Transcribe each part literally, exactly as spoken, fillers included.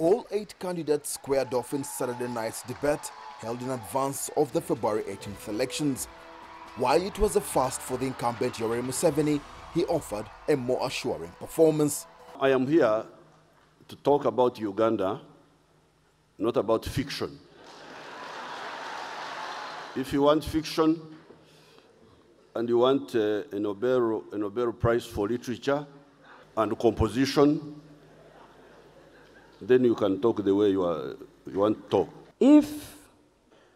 All eight candidates squared off in Saturday night's debate held in advance of the February eighteenth elections. While it was a fast for the incumbent Yoweri Museveni, he offered a more assuring performance. I am here to talk about Uganda, not about fiction. If you want fiction and you want uh, a, Nobel, a Nobel Prize for Literature and Composition, then you can talk the way you, are, you want to talk. If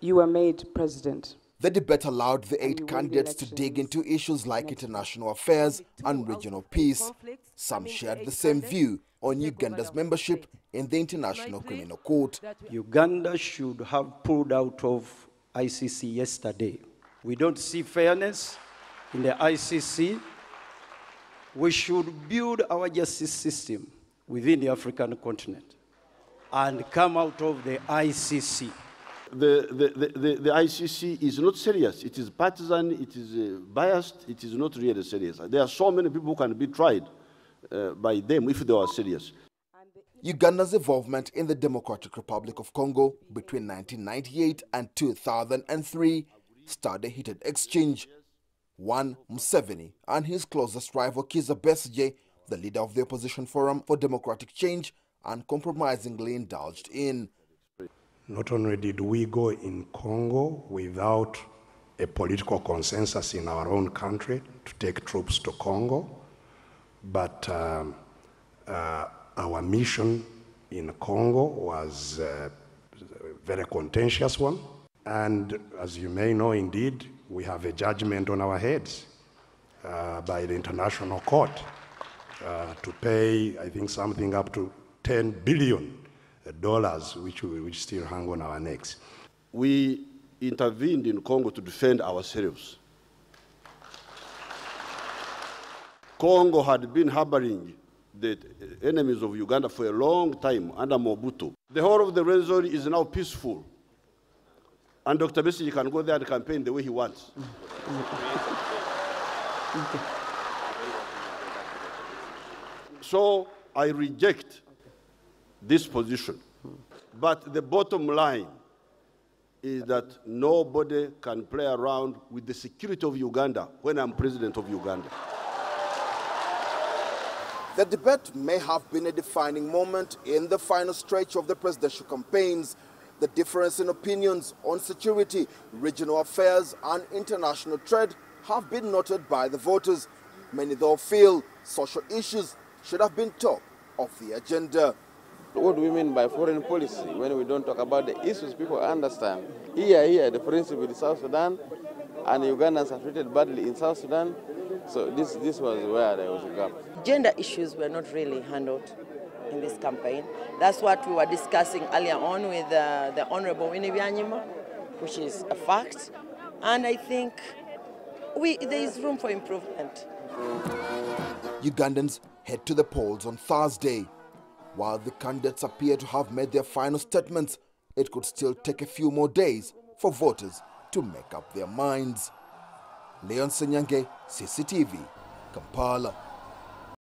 you were made president. The debate allowed the eight candidates to dig into issues like international affairs and regional peace. Some shared the same view on Uganda's membership in the International Criminal Court. Uganda should have pulled out of I C C yesterday. We don't see fairness in the I C C. We should build our justice system within the African continent and come out of the I C C. The, the, the, the I C C is not serious. It is partisan, it is uh, biased, it is not really serious. There are so many people who can be tried uh, by them if they are serious. Uganda's involvement in the Democratic Republic of Congo between nineteen ninety-eight and two thousand three started a heated exchange. One, Museveni and his closest rival Kizza Besigye, the leader of the opposition Forum for Democratic Change, uncompromisingly indulged in. Not only did we go in Congo without a political consensus in our own country to take troops to Congo, but um, uh, our mission in Congo was uh, a very contentious one. And as you may know, indeed, we have a judgment on our heads uh, by the International Court uh, to pay, I think, something up to ten billion dollars. dollars which, which still hang on our necks. We intervened in Congo to defend ourselves. Congo had been harboring the enemies of Uganda for a long time under Mobutu. The whole of the Red Zone is now peaceful. And Doctor Besigye can go there and campaign the way he wants. So I reject this position. But the bottom line is that nobody can play around with the security of Uganda when I'm president of Uganda. The debate may have been a defining moment in the final stretch of the presidential campaigns. The difference in opinions on security, regional affairs, and international trade have been noted by the voters. Many, though, feel social issues should have been top of the agenda. What do we mean by foreign policy when we don't talk about the issues people understand? Here, here, the friendship with South Sudan, and Ugandans are treated badly in South Sudan. So this, this was where there was a gap. Gender issues were not really handled in this campaign. That's what we were discussing earlier on with uh, the Honorable Winnie Byanjima, which is a fact. And I think we, there is room for improvement. Ugandans head to the polls on Thursday. While the candidates appear to have made their final statements, it could still take a few more days for voters to make up their minds. Leon Senyange, C C T V, Kampala.